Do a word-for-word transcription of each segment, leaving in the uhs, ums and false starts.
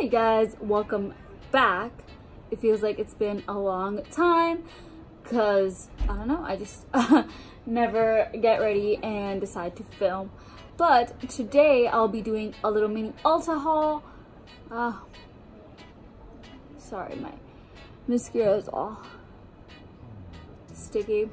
Hi guys, welcome back. It feels like it's been a long time because I don't know, I just never get ready and decide to film. But today I'll be doing a little mini Ulta haul. Uh, sorry, my mascara is all sticky.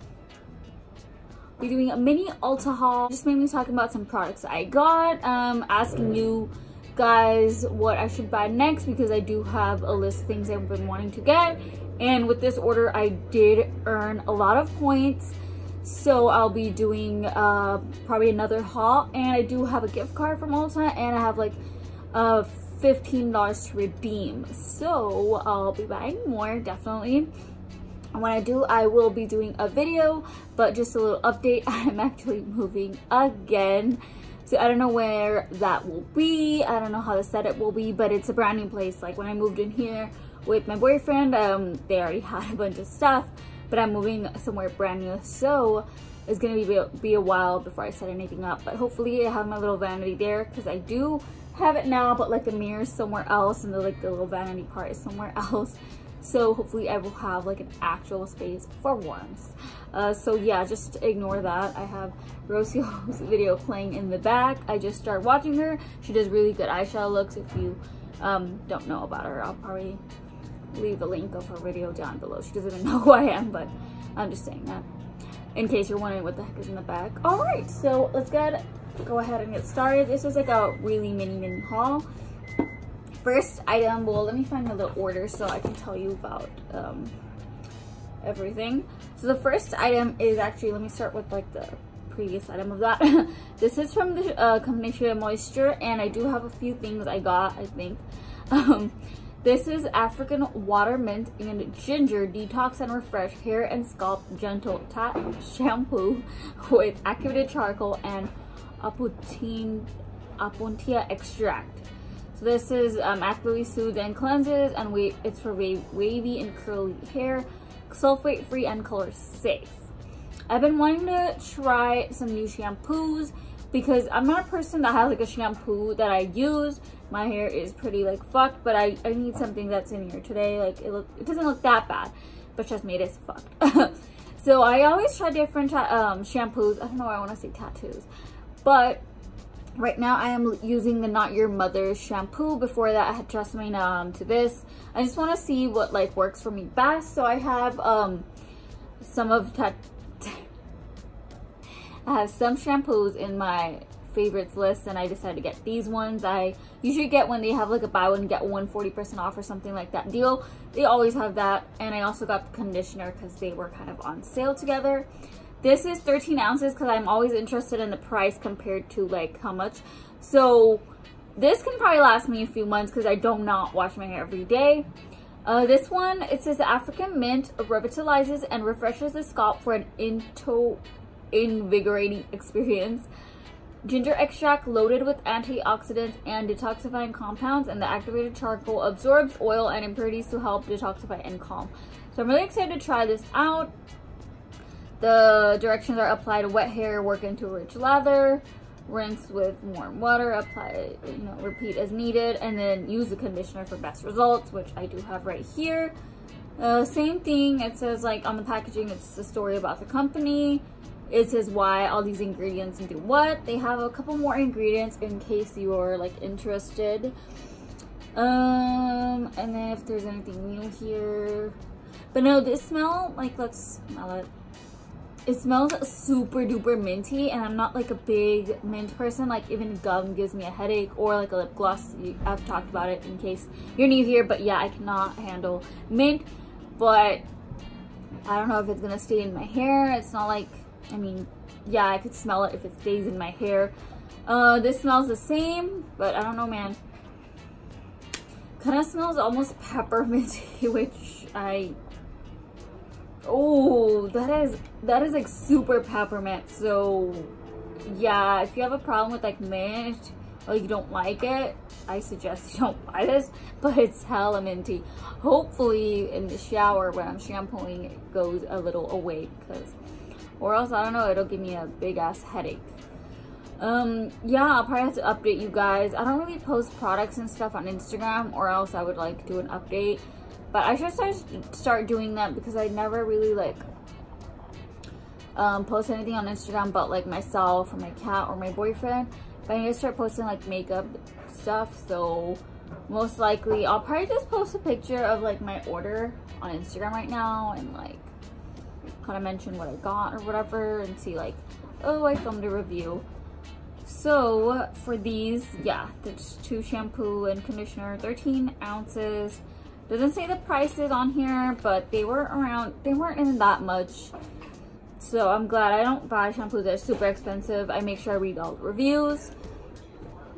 We're doing a mini Ulta haul, just mainly talking about some products I got, um, asking you guys what I should buy next because I do have a list of things I've been wanting to get. And with this order, I did earn a lot of points. So I'll be doing uh, probably another haul. And I do have a gift card from Ulta and I have like uh, fifteen dollars to redeem. So I'll be buying more, definitely. When I do, I will be doing a video, but just a little update, I'm actually moving again. So I don't know where that will be. I don't know how the setup will be, but it's a brand new place. Like when I moved in here with my boyfriend, um, they already had a bunch of stuff, but I'm moving somewhere brand new. So it's going to be, be a while before I set anything up, but hopefully I have my little vanity there because I do have it now, but like the mirror is somewhere else and the, like the little vanity part is somewhere else. So hopefully I will have like an actual space for once. Uh, so yeah, just ignore that. I have Rosio's video playing in the back. I just started watching her. She does really good eyeshadow looks. If you um, don't know about her, I'll probably leave a link of her video down below. She doesn't even know who I am, but I'm just saying that in case you're wondering what the heck is in the back. All right, so let's get, go ahead and get started. This was like a really mini, mini haul. First item, well, let me find my little order so I can tell you about um, everything. So the first item is actually, let me start with like the previous item of that. This is from the uh, company Shea Moisture, and I do have a few things I got, I think. Um, this is African Water Mint and Ginger Detox and Refresh Hair and Scalp Gentle Tap Shampoo with Activated Charcoal and Apuntia Extract. This is um, actively soothes and cleanses, and wave, it's for wave, wavy and curly hair, sulfate free and color safe. I've been wanting to try some new shampoos because I'm not a person that has like a shampoo that I use. My hair is pretty like fucked, but I, I need something that's in here today. Like it look, it doesn't look that bad, but trust me, it is fucked. So I always try different um, shampoos. I don't know why I want to say tattoos, but right now I am using the Not Your Mother's shampoo. Before that I had Tresemme, now I'm to this. I just want to see what like works for me best. So I have um some of ta I have some shampoos in my favorites list, and I decided to get these ones. I usually get when they have like a buy one get one forty percent off or something like that deal. They always have that. And I also got the conditioner because they were kind of on sale together. This is thirteen ounces because I'm always interested in the price compared to like how much. So this can probably last me a few months because I don't not wash my hair every day. Uh, this one, it says African Mint revitalizes and refreshes the scalp for an into invigorating experience. Ginger extract loaded with antioxidants and detoxifying compounds, and the activated charcoal absorbs oil and impurities to help detoxify and calm. So I'm really excited to try this out. The directions are apply to wet hair, work into rich lather, rinse with warm water, apply, you know, repeat as needed, and then use the conditioner for best results, which I do have right here. Uh, same thing, it says like on the packaging, it's the story about the company. It says why all these ingredients and do what. They have a couple more ingredients in case you're like interested. Um, and then if there's anything new here. But no, this smell, like let's smell it. It smells super duper minty, and I'm not like a big mint person. Like even gum gives me a headache, or like a lip gloss. I've talked about it in case you're new here, but yeah, I cannot handle mint. But I don't know if it's gonna stay in my hair. It's not like, I mean, yeah, I could smell it if it stays in my hair. Uh, this smells the same, but I don't know, man. Kind of smells almost pepperminty, which I... oh, that is that is like super peppermint. So yeah, if you have a problem with like mint or you don't like it, I suggest you don't buy this, but it's hella minty. Hopefully in the shower when I'm shampooing it goes a little away, because or else I don't know, it'll give me a big ass headache. Um, yeah, I'll probably have to update you guys. I don't really post products and stuff on Instagram, or else I would like do an update. But I should start start doing that, because I never really like um, post anything on Instagram but like myself or my cat or my boyfriend. But I need to start posting like makeup stuff, so most likely I'll probably just post a picture of like my order on Instagram right now and like kind of mention what I got or whatever, and see like, oh, I filmed a review. So for these, yeah, there's two shampoo and conditioner, thirteen ounces. Doesn't say the prices on here, but they were around, they weren't in that much. So I'm glad I don't buy shampoos that are super expensive. I make sure I read all the reviews.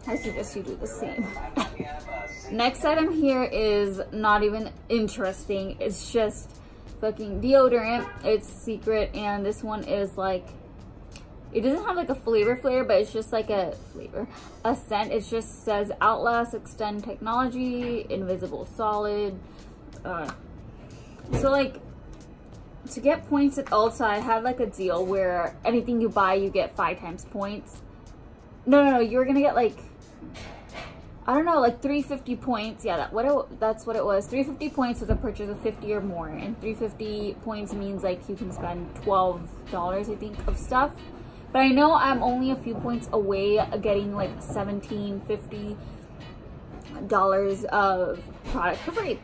I suggest you do the same. Next item here is not even interesting. It's just fucking deodorant. It's Secret, and this one is like, it doesn't have like a flavor flavor, but it's just like a flavor, a scent. It just says Outlast Extend Technology, Invisible Solid. Uh, so like, to get points at Ulta, I had like a deal where anything you buy, you get five times points. No, no, no, you were gonna get like, I don't know, like three hundred fifty points. Yeah, that, what it, that's what it was. three hundred fifty points with a purchase of fifty or more. And three hundred fifty points means like you can spend twelve dollars, I think, of stuff. But I know I'm only a few points away of getting like seventeen dollars, fifty dollars of product for free.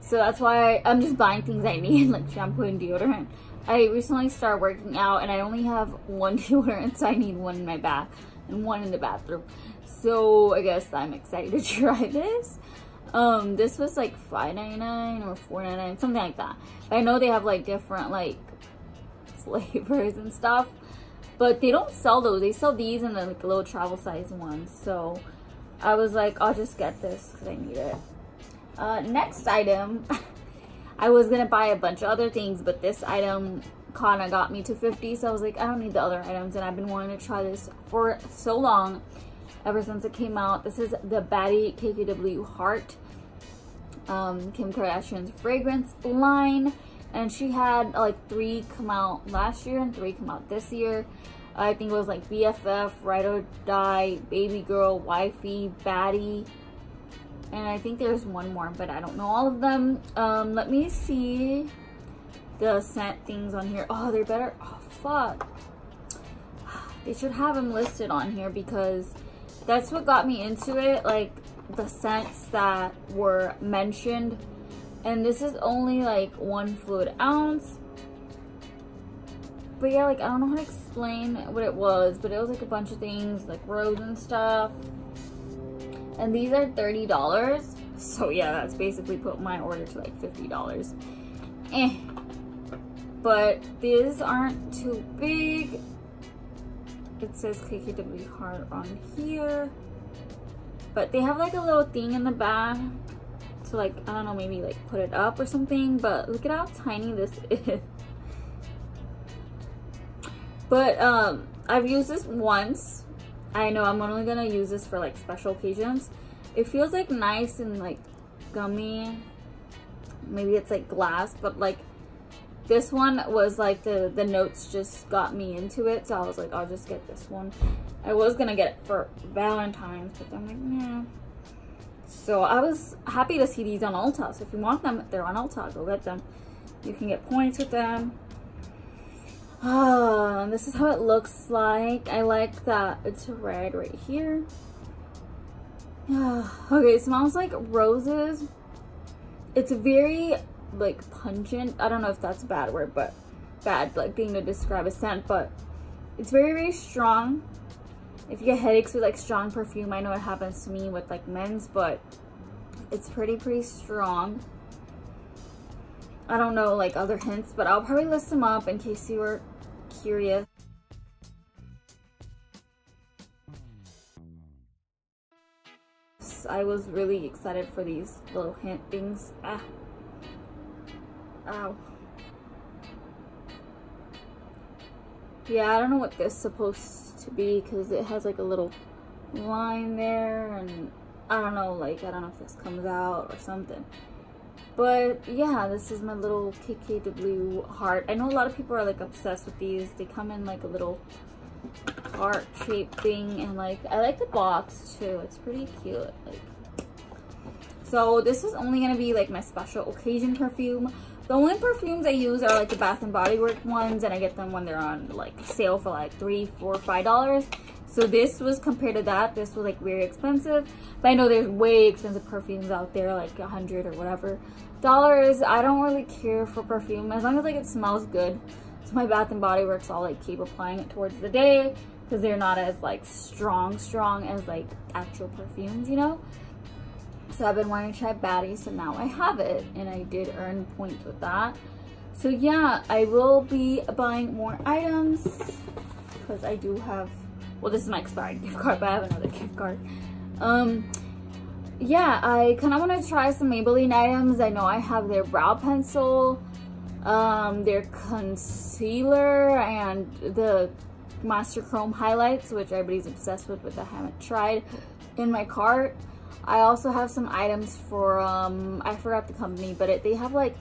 So that's why I'm just buying things I need, like shampoo and deodorant. I recently started working out, and I only have one deodorant, so I need one in my bath and one in the bathroom. So I guess I'm excited to try this. Um, this was like five ninety-nine or four ninety-nine, something like that. But I know they have like different like flavors and stuff. But they don't sell those. They sell these in the like, little travel size ones. So I was like, I'll just get this because I need it. Uh, next item, I was going to buy a bunch of other things, but this item kind of got me to fifty. So I was like, I don't need the other items. And I've been wanting to try this for so long, ever since it came out. This is the Batty K K W Heart, um, Kim Kardashian's fragrance line. And she had like three come out last year and three come out this year. I think it was like B F F, Ride or Die, Baby Girl, Wifey, Batty, and I think there's one more, but I don't know all of them. Um, let me see the scent things on here. Oh, they're better. Oh, fuck. They should have them listed on here, because that's what got me into it. Like the scents that were mentioned. And this is only like one fluid ounce. But yeah, like I don't know how to explain what it was, but it was like a bunch of things, like rose and stuff. And these are thirty dollars. So yeah, that's basically put my order to like fifty dollars. Eh. But these aren't too big. It says K K W Heart on here. But they have like a little thing in the back. So like, I don't know, maybe like put it up or something, but look at how tiny this is. But um, I've used this once. I know I'm only gonna use this for like special occasions. It feels like nice and like gummy. Maybe it's like glass, but like this one was like the, the notes just got me into it. So I was like, I'll just get this one. I was gonna get it for Valentine's, but I'm like, nah. So I was happy to see these on Ulta. So if you want them, they're on Ulta. Go get them. You can get points with them. Oh, and this is how it looks like. I like that it's red right here. Okay, it smells like roses. It's very like pungent. I don't know if that's a bad word, but bad like thing to describe a scent. But it's very, very strong. If you get headaches with like strong perfume, I know it happens to me with like men's, but it's pretty, pretty strong. I don't know like other hints, but I'll probably list them up in case you were curious. I was really excited for these little hint things. Ah. Ow. Yeah, I don't know what this is supposed to be, because it has like a little line there, and I don't know, like I don't know if this comes out or something, but yeah, this is my little K K W Heart. I know a lot of people are like obsessed with these. They come in like a little heart shaped thing, and like I like the box too. It's pretty cute. Like, so this is only gonna be like my special occasion perfume. The only perfumes I use are like the Bath and Body Works ones, and I get them when they're on like sale for like three, four, five dollars. So this was, compared to that, this was like very expensive. But I know there's way expensive perfumes out there, like a hundred or whatever dollars. I don't really care for perfume as long as like it smells good. So my Bath and Body Works, I'll like keep applying it towards the day because they're not as like strong, strong as like actual perfumes, you know. So I've been wanting to try Batty, so now I have it, and I did earn points with that. So yeah, I will be buying more items because I do have, well, this is my expired gift card, but I have another gift card. Um, yeah, I kind of want to try some Maybelline items. I know I have their brow pencil, um, their concealer, and the Master Chrome highlights, which everybody's obsessed with, but I haven't tried, in my cart. I also have some items for, um, I forgot the company, but it, they have like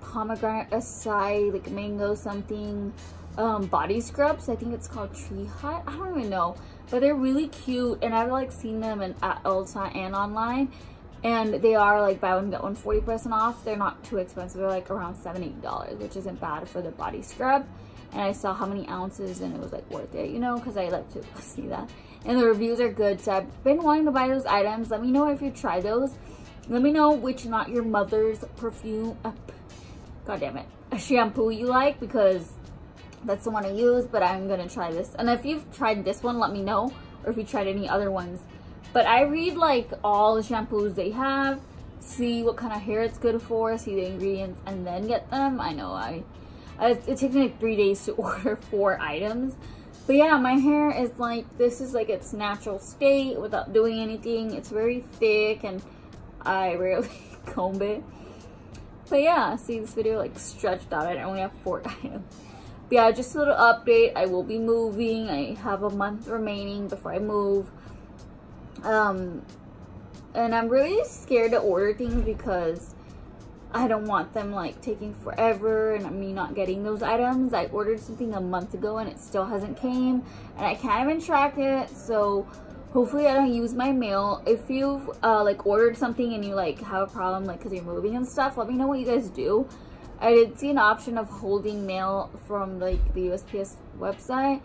pomegranate acai, like mango something, um, body scrubs. I think it's called Tree Hut. I don't even know, but they're really cute. And I've like seen them in, at Ulta and online, and they are like buy one, get one forty percent off. They're not too expensive. They're like around seventy dollars, which isn't bad for the body scrub. And I saw how many ounces, and it was like worth it, you know, because I like to see that. And the reviews are good, so I've been wanting to buy those items. Let me know if you try those. Let me know which Not Your Mother's perfume, uh, god damn it, a shampoo you like, because that's the one I use, but I'm going to try this. And if you've tried this one, let me know, or if you tried any other ones. But I read like all the shampoos they have, see what kind of hair it's good for, see the ingredients, and then get them. I know I... It, it takes me like three days to order four items. But yeah, my hair is like, this is like its natural state without doing anything. It's very thick and I rarely comb it. But yeah, see this video like stretched out. I only have four items. But yeah, just a little update. I will be moving. I have a month remaining before I move. Um, and I'm really scared to order things because I don't want them like taking forever and me not getting those items. I ordered something a month ago and it still hasn't came, and I can't even track it. So hopefully I don't use my mail. If you've uh, like ordered something and you like have a problem like because you're moving and stuff, let me know what you guys do. I did see an option of holding mail from like the U S P S website.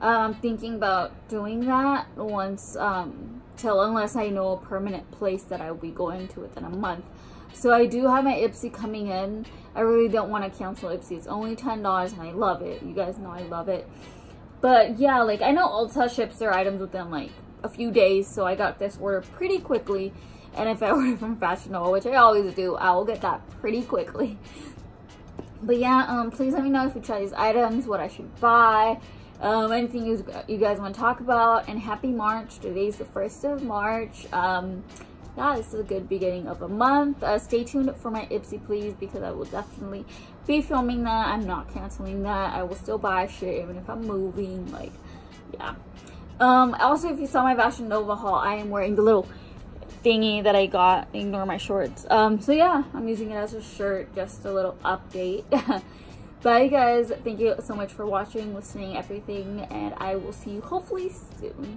I'm um, thinking about doing that once um, till unless I know a permanent place that I'll be going to within a month. So I do have my Ipsy coming in. I really don't want to cancel Ipsy. It's only ten dollars and I love it. You guys know I love it. But yeah, like I know Ulta ships their items within like a few days. So I got this order pretty quickly. And if I order from Fashion Nova, which I always do, I will get that pretty quickly. But yeah, um, please let me know if you try these items, what I should buy, um, anything you, you guys want to talk about. And happy March. Today's the first of March. Um... Yeah, this is a good beginning of a month. Uh, stay tuned for my Ipsy please, because I will definitely be filming that. I'm not canceling that. I will still buy shit even if I'm moving. Like, yeah. Um, also, if you saw my Fashion Nova haul, I am wearing the little thingy that I got. Ignore my shorts. Um, so yeah, I'm using it as a shirt. Just a little update. Bye, guys. Thank you so much for watching, listening, everything, and I will see you hopefully soon.